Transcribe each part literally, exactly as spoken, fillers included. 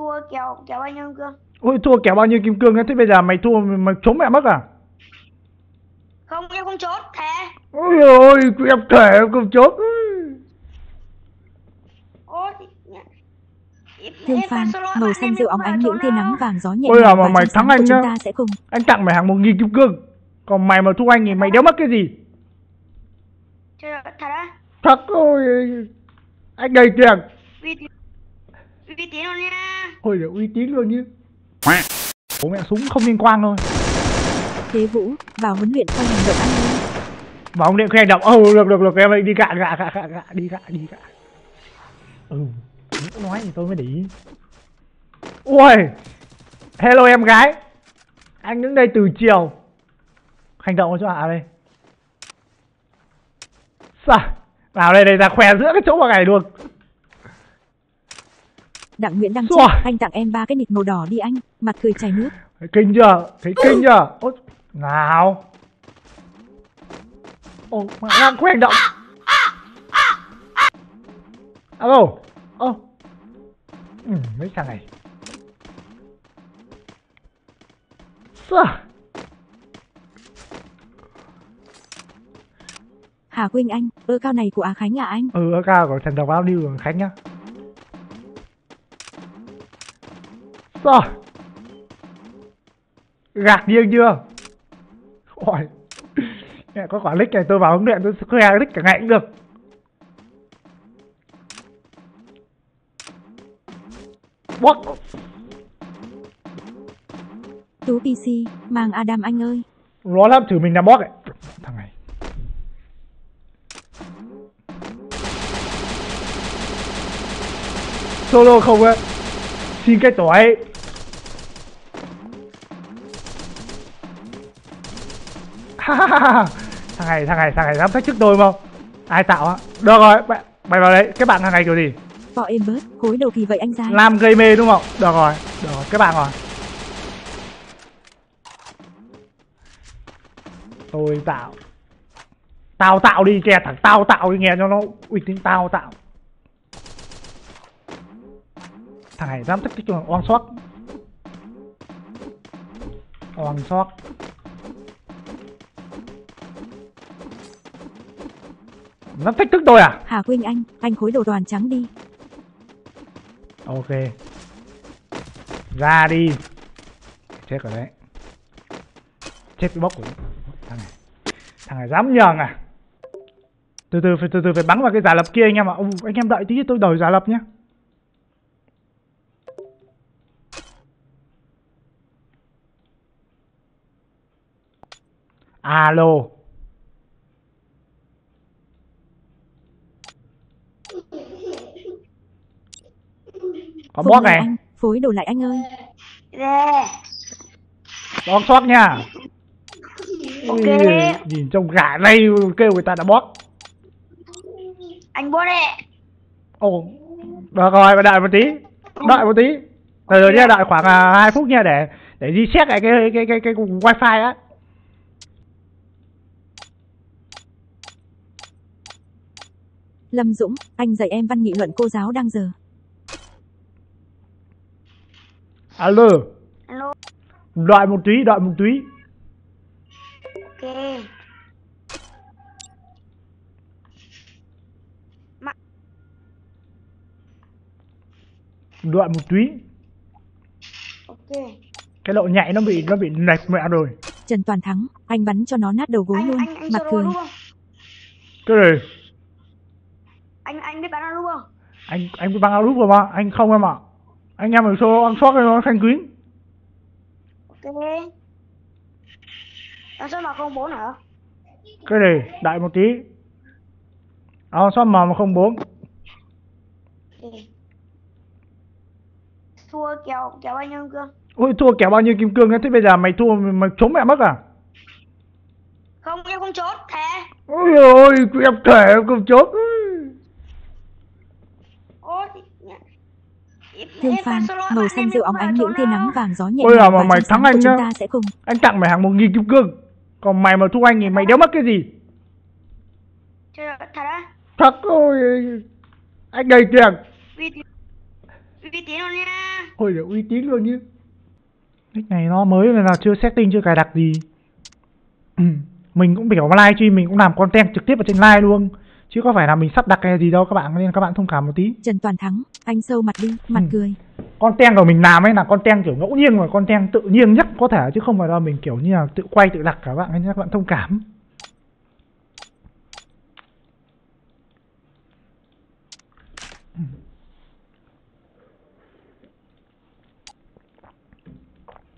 thua kéo kéo bao nhiêu kim cương? Ôi thua kéo bao nhiêu kim cương thế? Bây giờ mày thua mày trốn mẹ mất à? Không, em không chốt thề. Ôi ôi em thề em không chốt. Thêm fan màu xanh rượu óng ánh những tia nắng vàng gió nhẹ. Ôi là mà mày thắng anh nhá, anh tặng mày hàng một nghìn kim cương. Còn mày mà thua anh thì mày đéo mất cái gì. Thật á? Thật ôi, anh đầy tiền. Uy tín luôn nha. Ôi là uy tín luôn chứ. Bố mẹ súng không liên quan thôi. Thế Vũ vào huấn luyện khoa hành động anh đi. Vào huấn luyện khoa hành động. Ồ oh, được được được em ơi đi gạ gạ gạ gạ đi gạ đi gạ. Ừ. Nói thì tôi mới để ý. Ui hello em gái, anh đứng đây từ chiều. Hành động cho hạ đây. Sao vào đây đây ra khoe giữa cái chỗ mà này luôn. Đặng Nguyễn đang chết, anh tặng em ba cái nịt màu đỏ đi anh. Mặt cười chảy nước. Thấy kinh chưa? Thấy kinh chưa? Ôi nào. Ôi mà đang khoe hành động. Alo. Ơ oh. Ừ, mấy thằng này sao? Hà Quynh anh, ơ cao này của Á Khánh à anh? Ừ, ơ cao của thằng độc áo điêu của Khánh nhá. Sao? Gạt điên chưa? Ôi có quả nick này tôi vào huấn luyện tôi khoe nick cả ngày cũng được. What? Tú pê xê, mang Adam anh ơi. Nó lắm, thử mình làm bot ấy. Thằng này. Solo không ấy. Xin cái tỏi. Thằng này, thằng này, thằng này dám thách trước tôi không? Ai tạo á? Được rồi, mày vào đấy. Cái bạn thằng này kiểu gì? Bỏ em bớt, khối đầu kỳ vậy anh ra. Làm gây mê đúng không? Được rồi, được rồi, các bạn rồi. Tôi tạo. Tao tạo đi kìa, thằng tao tạo đi nghe cho nó uy tín, tao tạo. Thằng này dám thích cái trường on shot. On shot. Dám thách thức tôi à? Hà Quynh anh, anh khối đồ đoàn trắng đi. Ok. Ra đi. Chết rồi đấy. Chết cái bốc của thằng này. Thằng này dám nhường à? Từ từ từ từ, từ phải bắn vào cái giả lập kia anh em ạ. À. Anh em đợi tí tôi đổi giả lập nhé. Alo. Có bot này. Anh, phối đồ lại anh ơi. Bot sót nha. Ok. Ê, nhìn trong gã này kêu người ta đã bot. Anh bot đấy. Ồ. Được rồi, đợi một tí. Đợi một tí. Từ từ nha, đợi khoảng uh, hai phút nha để để reset lại cái cái cái cái wifi á. Lâm Dũng, anh dạy em văn nghị luận cô giáo đang giờ. Alo. Alo. Đợi một tí, đợi một tí. Ok. Mà... Đợi một tí. Ok. Cái độ nhạy nó bị nó bị lệch mẹ rồi. Trần Toàn Thắng, anh bắn cho nó nát đầu gối anh, luôn, anh, anh mặt cười. Cái gì? Anh anh biết bắn ao không? Anh anh biết bắn ao rồi mà, anh không em ạ. À. Anh em ở show ăn sót nó thanh quyến. Ok. Ăn sót mà không bốn hả? Cái này đại một tí. Ăn sót mà mà không bốn. Thua kéo kéo bao nhiêu kim cương? Ôi thua kéo bao nhiêu kim cương thế? Bây giờ mày thua mày trốn mẹ mất à? Không em không chốt thề. Ôi ôi em thề em không chốt. Ôi. Thêm fan màu xanh rượu óng ánh những tia nắng vàng gió nhẹ. Ôi là mà mày thắng anh nhá, anh tặng mày hàng một nghìn kim cương. Còn mày mà thua anh thì mày đéo mất cái gì. Thật á? Thật ôi, anh đầy tiền. Uy tín luôn nha. Ôi là uy tín luôn chứ. Nick này nó mới nên là chưa setting, chưa cài đặt gì. Mình cũng biểu live stream, mình cũng làm content trực tiếp ở trên live luôn, chứ có phải là mình sắp đặt cái gì đâu các bạn, nên các bạn thông cảm một tí. Trần Toàn Thắng, anh sâu mặt đi, mặt ừ. cười. Content của mình làm ấy là content kiểu ngẫu nhiên và content tự nhiên nhất có thể, chứ không phải là mình kiểu như là tự quay tự đặt cả bạn, nên các bạn thông cảm.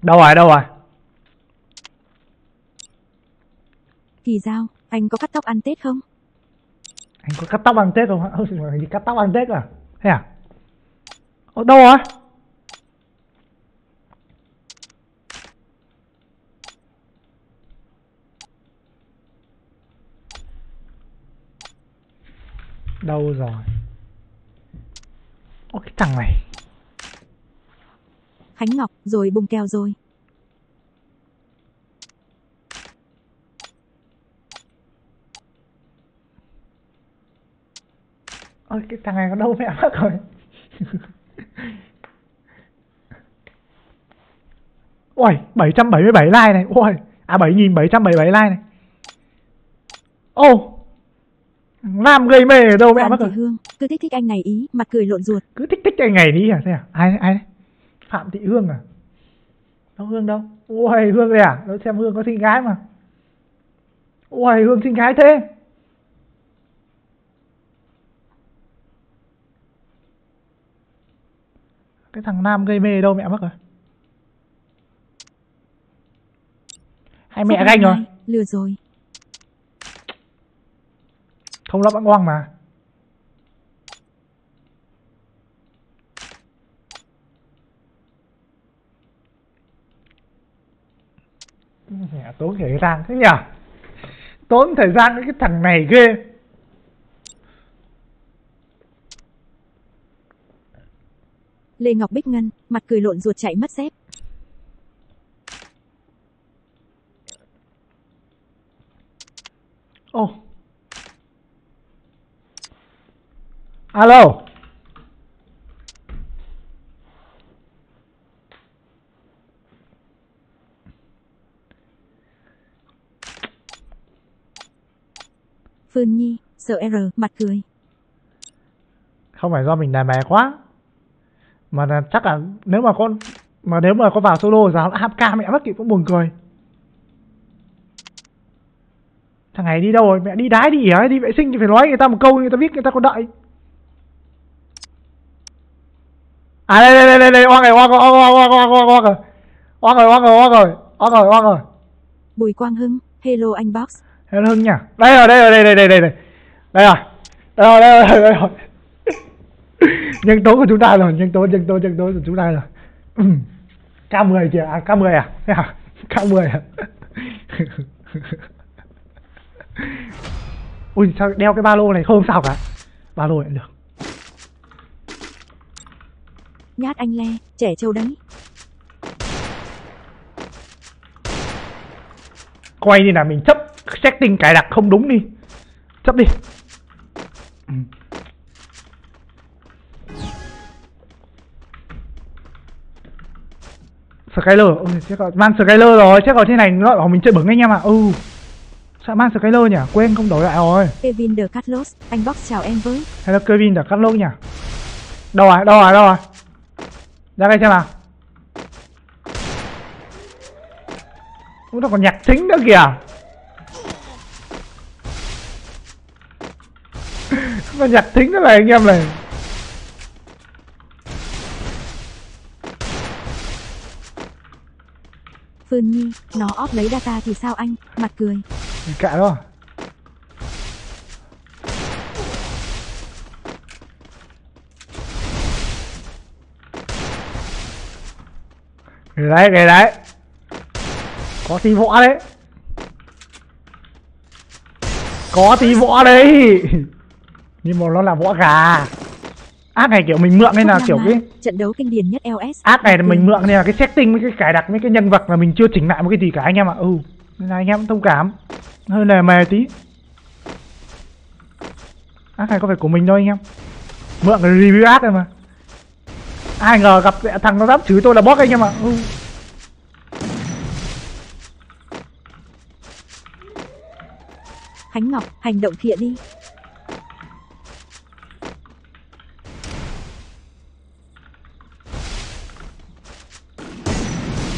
Đâu rồi, đâu rồi? Thì sao, anh có cắt tóc ăn Tết không? Anh có cắt tóc ăn Tết không hả? Ôi gì cắt tóc ăn Tết à? Thế à? Ở đâu rồi? Đâu rồi? Ô cái thằng này. Khánh Ngọc rồi bùng kèo rồi. Ôi cái thằng này có đâu mẹ mất rồi. Ôi bảy trăm bảy mươi bảy like này. Ôi à bảy nghìn bảy trăm bảy mươi bảy like này. Ô oh, Nam gây mê ở đâu mẹ mất rồi. Hương, cứ thích thích anh này ý, mặt cười lộn ruột. Cứ thích thích anh này đi à? Thế à? Ai ai đấy? Phạm Thị Hương à? Đâu Hương đâu? Ôi Hương đây à? Đâu xem Hương có xinh gái mà. Ôi Hương xinh gái thế. Cái thằng Nam gây mê đâu mẹ mất rồi. Hay mẹ ganh rồi. Lừa rồi. Không lắm bạn ngoan mà. Mẹ tốn thời gian thế nhỉ? Tốn thời gian cái thằng này ghê. Lê Ngọc Bích Ngân, mặt cười lộn ruột chạy mất dép. Ô. Oh. Alo. Phương Nhi, sợ R, mặt cười. Không phải do mình đàn bà quá, mà là chắc là nếu mà con mà nếu mà con vào solo giáo hát ca mẹ mất kịp cũng buồn cười. Thằng này đi đâu rồi? Mẹ đi đái đi ỉa đi vệ sinh thì phải nói người ta một câu, người ta biết người ta còn đợi. À đây đây đây đây đây, oang rồi oang rồi oang rồi oang rồi oang rồi oang rồi oang rồi oang rồi oang rồi. Bùi Quang Hưng, hello anh Box. Hello Hưng nhỉ? Đây rồi đây rồi đây đây đây đây đây rồi đây rồi đây rồi đây rồi. Nhân tố của chúng ta rồi, nhân tố nhân tố nhân tố của chúng ta rồi. K mười kìa, à K mười à? Thế à? K mười à? Ui sao đeo cái ba lô này không sao cả. Ba lô này cũng được. Nhát anh Le, trẻ trâu đấy. Quay đi là mình chấp setting cài đặt không đúng đi. Chấp đi. Skyler, ôi chết rồi, mang Skyler rồi, chết rồi thế này nó bảo mình chơi bứng anh em ạ. À. Ừ. Sao mang Skyler nhỉ? Quên không đổi lại rồi. Kevin The Carlos, anh Box chào em với. Hello Kevin The Carlos nhỉ? Đâu à? Đâu à? Đâu à? Ra đây xem nào. Ủa nó còn nhạc thính nữa kìa. Nó nhạc thính nữa này anh em này. Phương Nhi, nó óp lấy data thì sao anh, mặt cười. Cả đó. Cái đấy, cái đấy. Có tí võ đấy. Có tí võ đấy. Nhưng mà nó là võ gà. Ác này kiểu mình mượn nên là kiểu cái trận đấu kinh điển nhất lờ ét. Ác này là mình mượn nên là cái setting với cái cài đặt với cái nhân vật là mình chưa chỉnh lại một cái gì cả anh em ạ. À. Ừ, nên là anh em thông cảm. Hơi lề mề tí. Ác này có phải của mình đâu anh em. Mượn cái review ác này mà. Ai ngờ gặp thằng nó dám chửi tôi là boss anh em ạ. Ừ. Khánh Ngọc, hành động thiện đi.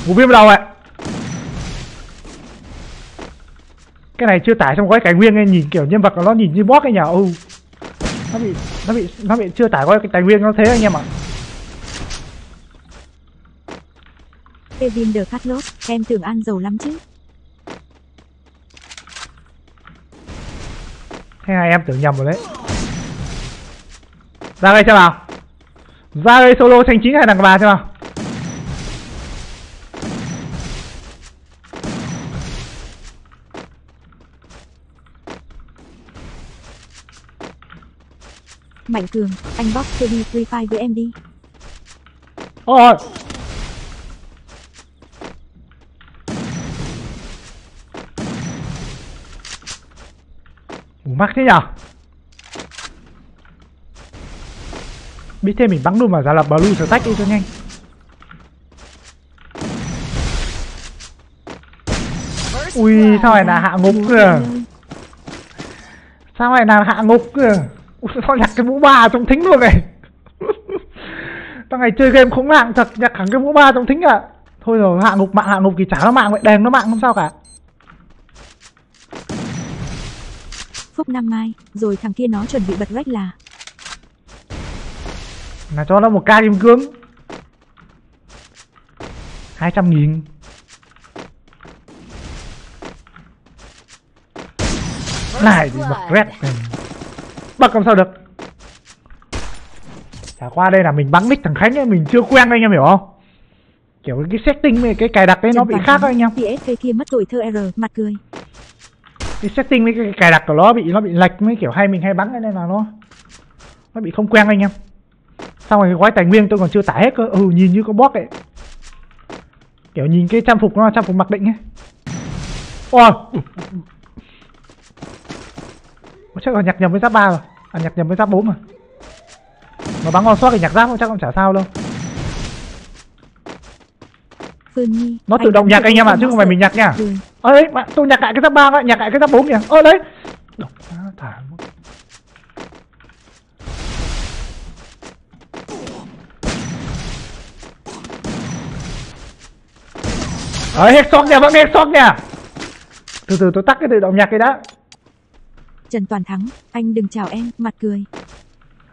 Vũ viêm đầu ạ. Cái này chưa tải trong gói tài nguyên, nhìn kiểu nhân vật nó nhìn như boss cái nhà. Ừ. Nó bị nó bị nó bị chưa tải gói cái tài nguyên nó thế anh em ạ. Kevin the Cat Lord, em tưởng ăn giàu lắm chứ. Thế này em tưởng nhầm rồi đấy. Ra đây xem nào. Ra đây solo tranh chính hay đằng bà xem nào. Mạnh Cường, anh box chơi đi Free Fire với em đi. Ôi. Mắc thế nhở? Biết thế mình bắn luôn mà giả lập blue sở tách đi cho nhanh. Ui sao lại là hạ ngục kìa. Sao lại là hạ ngục kìa. Sao nhặt cái mũ ba trong thính luôn này. Tao ngày chơi game không mạng thật, nhặt hẳn cái mũ ba trong thính ạ. À. Thôi rồi, hạ ngục mạng hạ ngục thì chả nó mạng vậy, đèn nó mạng không sao cả. Phúc năm mai, rồi thằng kia nó chuẩn bị bật rách là là cho nó một ca kim cương hai trăm nghìn. Này thì bật rét này. Bật làm sao được. Chả qua đây là mình bắn nick thằng Khánh ấy, mình chưa quen anh em hiểu không? Kiểu cái setting này, cái cài đặt ấy nó bị khác anh em. tê ét ca kia mất tuổi thơ R, mặt cười. Cái setting với cái cài đặt của nó bị nó bị lệch mấy kiểu hay mình hay bắn, nên là nó nó bị không quen anh em. Xong rồi cái gói tài nguyên tôi còn chưa tải hết cơ. Ừ nhìn như con boss ấy, kiểu nhìn cái trang phục nó là trang phục mặc định ấy. Ôi chắc là nhặt nhầm với giáp ba rồi, à nhặt nhầm với giáp bốn rồi. Mà bắn ngon sót thì nhặt giáp chắc cũng chả sao đâu. Nó tự động nhạc anh em ạ, chứ không phải mình nhạc nha. Ơ đấy, tôi nhạc lại cái giáp ba ạ, nhạc lại cái giáp bốn kìa. Ơ đấy. Đấy, headshot nha, vẫn headshot nha. Từ từ tôi tắt cái tự động nhạc cái đã. Trần Toàn Thắng, anh đừng chào em, mặt cười.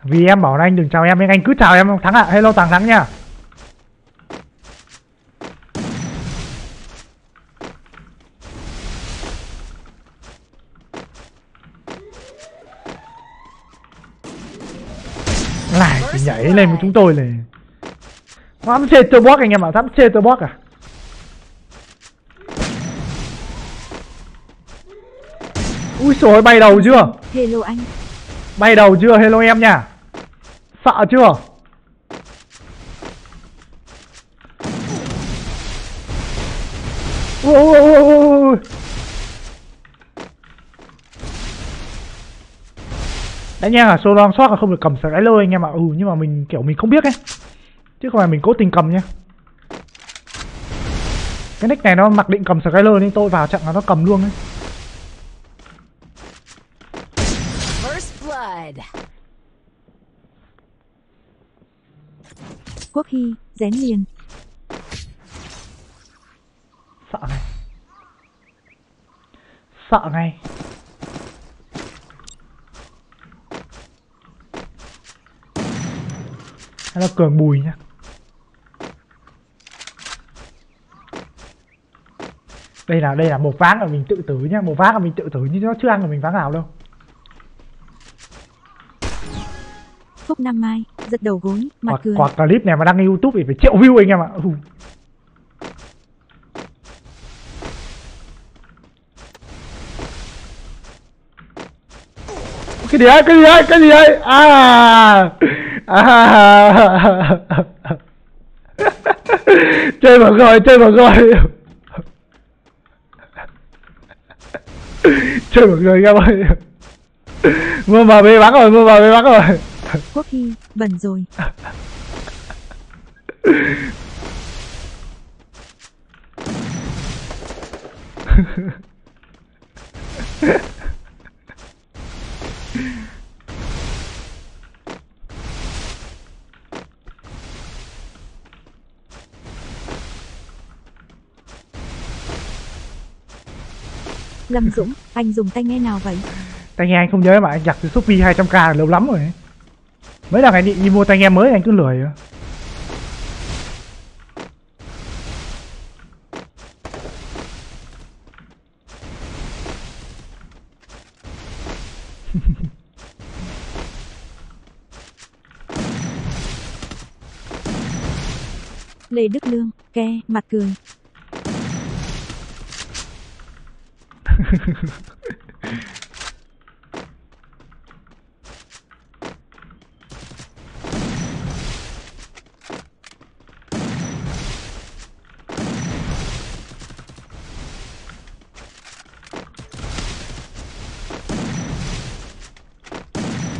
Vì em bảo là anh đừng chào em, nên anh cứ chào em Thắng ạ, à. Hello Toàn Thắng nha. Lại nhảy lên với chúng tôi này. Dám chê tôi boss anh em ạ, à. Dám chê tôi boss à. Úi xồi, bay đầu chưa? Hello anh. Bay đầu chưa? Hello em nha. Sợ chưa? Ui ui ui ui ui. Đấy nha, solo long shot là không được cầm sniper anh em ạ. Ừ nhưng mà mình kiểu mình không biết ấy, chứ không phải mình cố tình cầm nha. Cái nick này nó mặc định cầm sniper nên tôi vào chặn là nó cầm luôn ấy. Quốc Hy, rén liền. Sợ này. Sợ này. Hay là Cường Bùi nhá. Đây là đây là một ván là mình tự tử nhá, một ván là mình tự tử nhưng nó chưa ăn là mình ván nào đâu. Phúc Năm Mai, giật đầu gối, mặt cười. Quả clip này mà đăng lên YouTube thì phải triệu view anh em ạ. Ừ. Cái gì ấy, cái gì ấy, cái gì ấy. À. À. Chơi vào rồi, chơi vào rồi. Chơi vào rồi các bạn. Mua vào bê bắn rồi, mua vào bê bắn rồi. Quốc Hy, bẩn rồi. Lâm Dũng, anh dùng tai nghe nào vậy? Tai nghe anh không nhớ mà anh giặt từ Shopee hai trăm k là lâu lắm rồi. Mấy lần anh đi, đi mua tai nghe mới anh cứ lười. Lê Đức Lương, ke, mặt cười.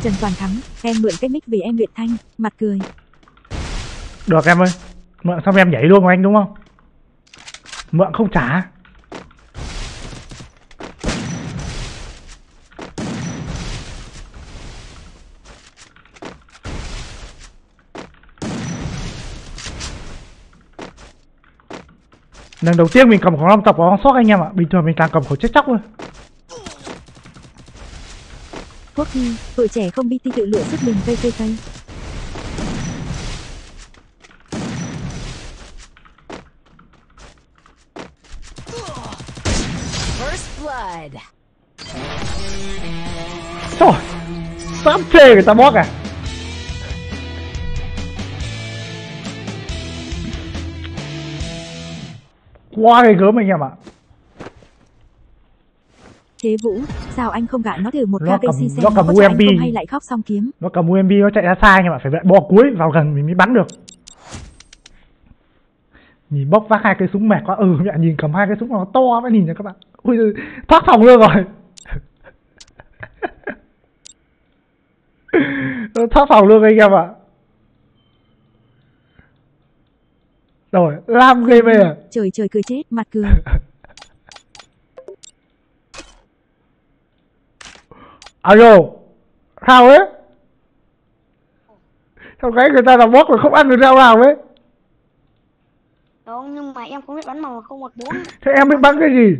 Trần Toàn Thắng, em mượn cái mic vì em luyện thanh, mặt cười. Được em ơi, mượn xong em nhảy luôn của anh đúng không? Mượn không trả. Lần đầu tiên mình cầm khẩu long tộc vào con sóc anh em ạ, bình thường mình càng cầm khẩu chết chóc thôi. Quốc Nhi, tuổi trẻ không bi ti tự lựa sức mình cây cây cây. Trời, sám chê người ta bót à. Quá ghê gớm anh em ạ. Thế Vũ, sao anh không gạ nó thử một ca cây si xem nó cầm u em pê hay lại khóc xong kiếm. Nó cầm u em pê nó chạy ra xa nhưng mà phải bò cuối vào gần mình mới bắn được. Nhìn bốc vác hai cái súng mệt quá. Ừ mẹ, nhìn cầm hai cái súng nó to mới nhìn nha các bạn. Ui thoát phòng luôn rồi. Thoát phòng luôn anh em ạ. Rồi, làm ghê về à. Trời trời cười chết, mặt cười. Alo, sao ấy? Sao cái người ta là bóp rồi không ăn được rau nào ấy? Đúng, nhưng mà em không biết bắn màu không một bốn. Thế em biết bắn cái gì?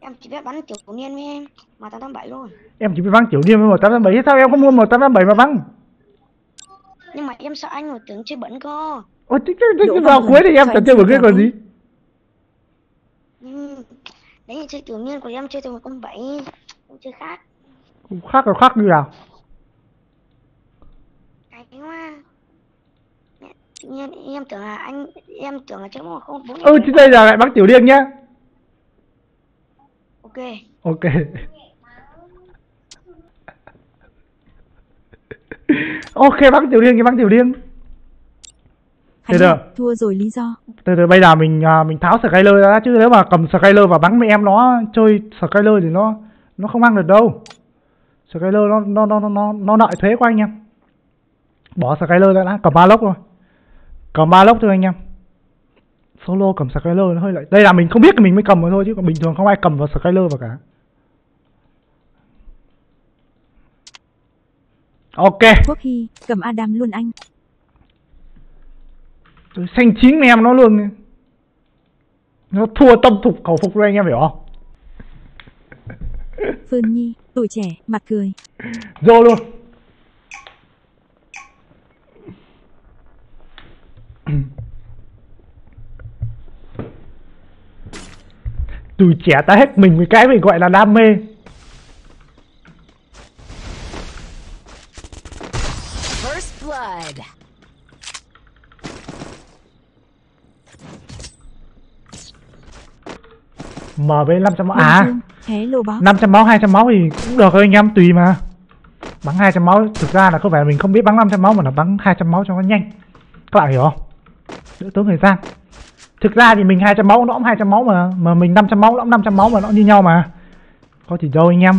Em chỉ biết bắn tiểu niên với em, mà một tám tám bảy luôn. Em chỉ biết bắn tiểu niên với một tám tám bảy, thế sao em không mua một tám tám bảy mà bắn? Nhưng mà em sợ anh hồi tưởng chơi bẩn cơ. Ôi, thế vào cuối thì em chẳng chơi bẩn cái còn gì? Đấy là chơi tiểu niên của em chơi từ một không bảy. Chơi khác. Khác rồi khác như nào? Cái hoa. Tự nhiên em tưởng là anh em tưởng là chơi một không bốn. Ừ chứ đây là lại bắn tiểu liên nhá. Ok. Ok. Ok bắn tiểu liên, cái bắn tiểu liên. Từ từ. Thua rồi lý do. Từ từ bây giờ mình mình tháo Skyler ra chứ nếu mà cầm Skyler và bắn với em nó chơi Skyler thì nó nó không ăn được đâu. Skyler nó nó nó nó nó nợ thuế của anh em. Bỏ Skyler ra đã, cầm ba lốc thôi. Cầm ba lốc thôi anh em. Solo cầm Skyler nó hơi lại. Đây là mình không biết thì mình mới cầm vào thôi chứ còn bình thường không ai cầm vào Skyler vào cả. Ok. Quốc Hy, cầm Adam luôn anh. Tôi xanh chín em nó luôn. Nó thua tâm phục khẩu phục rồi anh em hiểu không? Phương Nhi, tuổi trẻ, mặt cười. Vô luôn. Tuổi trẻ ta hết mình với cái mình gọi là đam mê. First blood. Mở với năm trăm máu à? năm trăm máu, hai trăm máu thì cũng được thôi anh em, tùy mà. Bắn hai trăm máu thực ra là không phải là mình không biết bắn năm trăm máu mà là bắn hai trăm máu cho nó nhanh. Các bạn hiểu không? Đỡ tốn thời gian. Thực ra thì mình hai trăm máu nó cũng hai trăm máu mà, mà mình năm trăm máu nó cũng năm trăm máu mà nó như nhau mà. Có chỉ đâu anh em.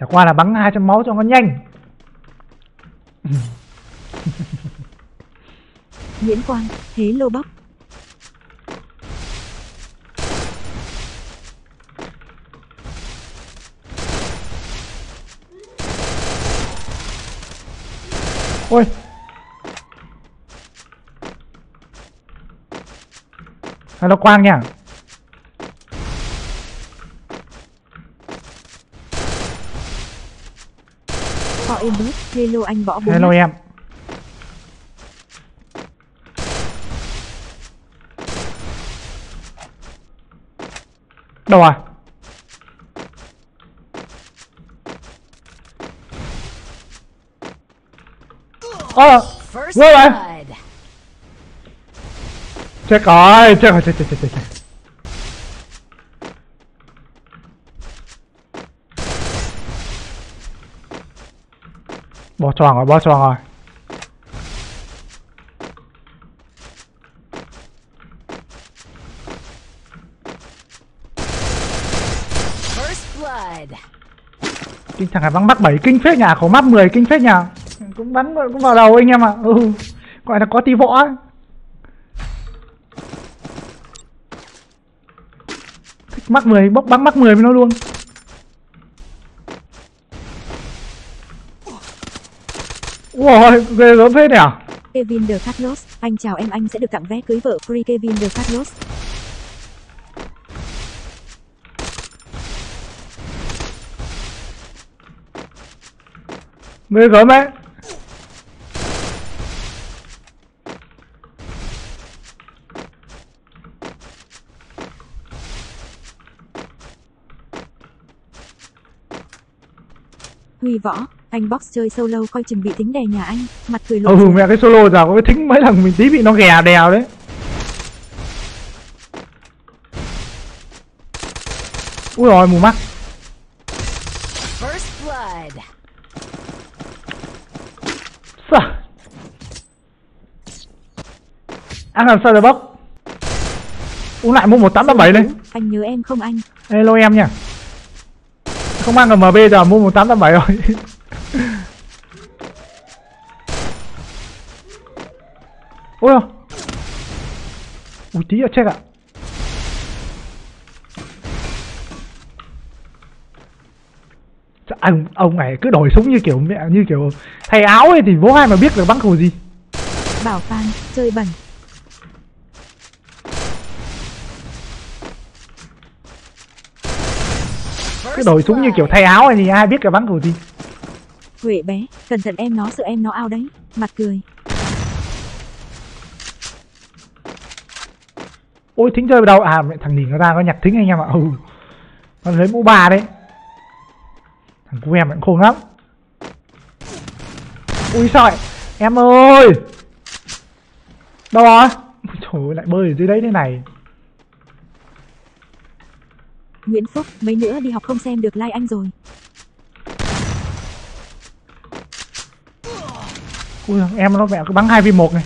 Chả qua là bắn hai trăm máu cho nó nhanh. Nguyễn Quang, Hế Lô Bóc. Ôi. Hello Quang nha. Họ em bớt, hello anh bỏ bố. Hello em. Đâu à? Ơ, vô rồi. Chết rồi, chết rồi, chết chết chết chết. Bỏ choàng rồi, bỏ choàng rồi. Kinh thằng này vắng mắc bảy kinh phết nhà, khẩu map mười kinh phết nhà. Cũng bắn cũng vào đầu anh em ạ. À. Ừ. Gọi là có tí võ. Thích mắc mười, bóc bắn mắc mười với nó luôn. Ôi, ghê gớm phết này à? Kevin De Carlos, anh chào em, anh sẽ được tặng vé cưới vợ free Kevin De Carlos. Ghê gớm ấy. Huy Võ, anh box chơi solo coi chừng bị thính đè nhà anh, mặt cười lộ. Ừ mẹ cái solo giờ có cái thính mấy thằng mình tí bị nó ghè đèo đấy. Úi rồi mù mắt. Anh làm sao rồi box? Uống lại mua một tám tám bảy lên. Anh nhớ em không anh? Hello em nha. Không mang ở em bê giờ mua một tám tám bảy rồi. Ôi à. Ui tí à chết ạ. Ông ông này cứ đổi súng như kiểu mẹ như kiểu thay áo ấy thì bố hai mà biết được bắn khẩu gì. Bảo Phan chơi bẩn. Cứ đổi súng như kiểu thay áo này thì ai biết cái bắn của gì. Huệ bé, cẩn thận em nó sợ em nó ao đấy, mặt cười. Ôi thính rơi vào đâu à, mẹ thằng nỉ nó ra nó nhặt thính anh em ạ. Ừ. Nó lấy mũ bà đấy. Thằng cu em cũng khôn lắm. Ui sợi, em ơi. Đâu rồi? Trời ơi lại bơi ở dưới đấy thế này. Nguyễn Phúc, mấy nữa đi học không xem được like anh rồi. Ui, em nó mẹ cứ bắn hai vi một này.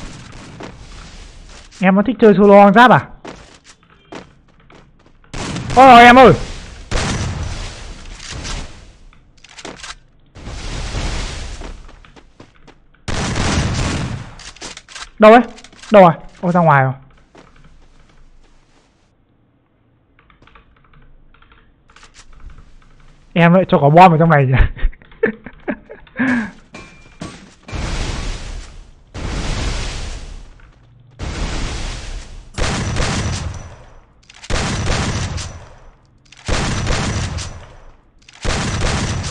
Em nó thích chơi solo hoang giáp à? Ôi rồi, em ơi. Đâu đấy? Đâu rồi? Ôi ra ngoài rồi. Em lại cho có bom vào trong này nhỉ.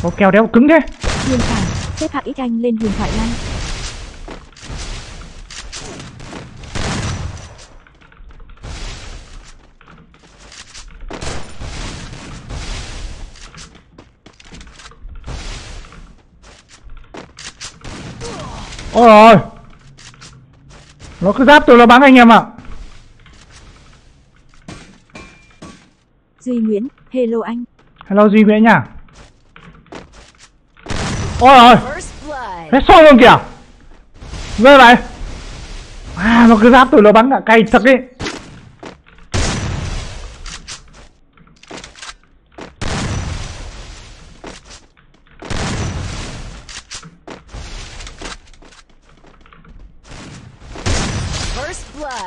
Có keo đéo cứng thế. Thiên Khải, xếp hạng ít anh lên huyền thoại lan. Ôi rồi. Nó cứ giáp tôi nó bắn anh em ạ. À. Duy Nguyễn, hello anh. Hello Duy Nguyễn nha. Ôi rồi. Hết sôi luôn kìa. Rơi vậy. À nó cứ giáp tôi nó bắn cả cay thật ấy.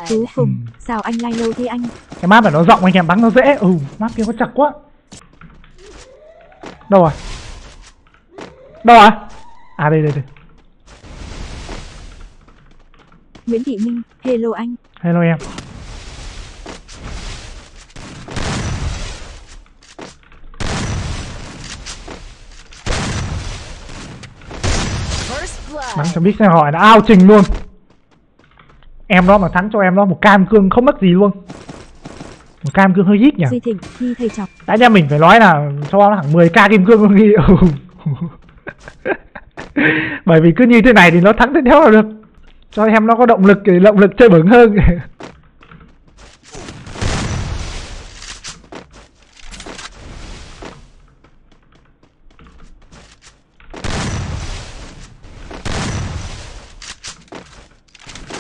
Chú Phùng, sao anh lay lâu thế anh? Cái map này nó rộng anh em bắn nó dễ. Ừ, map kia có chặt quá. Đâu rồi? Đâu rồi? À đây đây đây. Nguyễn Thị Minh, hello anh. Hello em. Bắn cho biết xem hỏi là ao trình luôn. Em đó mà thắng cho em đó một cam cương không mất gì luôn. Một cam cương hơi ít nhỉ. Đã nha, mình phải nói là cho nó hẳn mười k kim cương luôn đi. Bởi vì cứ như thế này thì nó thắng thế nào là được. Cho em nó có động lực, động lực chơi bẩn hơn.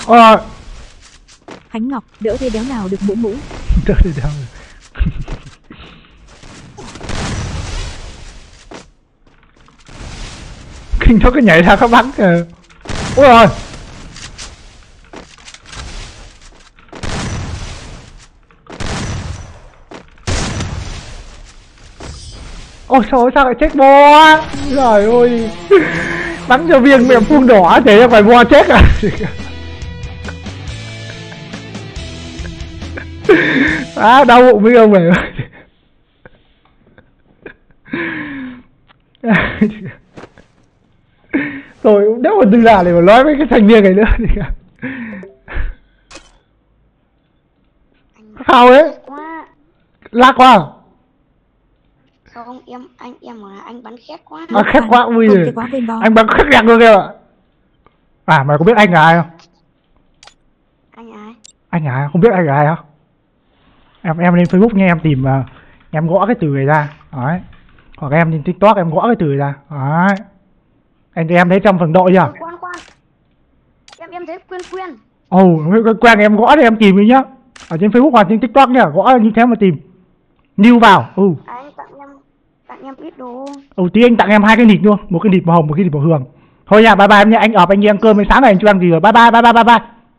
Ôi Khánh Ngọc, đỡ thế đéo nào được mũ mũ. Đỡ thế đéo được. Kinh nó cứ nhảy ra các bắn kìa. Ôi ôi. Ôi trời ơi, sao lại chết bo. Trời ơi. Bắn cho viên miệng phun đỏ thế phải bo chết à. À, đau bụng với ông này. Rồi cũng đéo còn từ lạ để mà nói với cái thành niên này nữa. Sao ấy? Lạc quá à? Không, em, anh em là anh bắn khét quá. À, khét quá, ui rồi. Anh bắn khét đẹp luôn em ạ. À, mày có biết anh là ai không? Anh là ai? Anh là ai? Không biết anh là ai không? Em em lên Facebook nha, em tìm uh, em gõ cái từ này ra. Đấy. Hoặc em lên TikTok em gõ cái từ này ra. Đấy. Anh em thấy trong phần đội chưa? Quan quan. Em em thấy Quyên Quyên. Ồ, oh, quen em gõ đi em tìm đi nhá. Ở trên Facebook hoặc trên TikTok nhá, gõ như thế mà tìm. New vào. Ừ. Anh tặng em tặng em ít đồ. Đầu tiên anh tặng em hai cái nịt luôn, một cái nịt màu hồng, một cái nịt màu hường. Thôi nha, bye bye em nha. Anh ọp anh đi ăn cơm, đến sáng này anh chưa ăn gì rồi. Bye bye bye bye bye bye.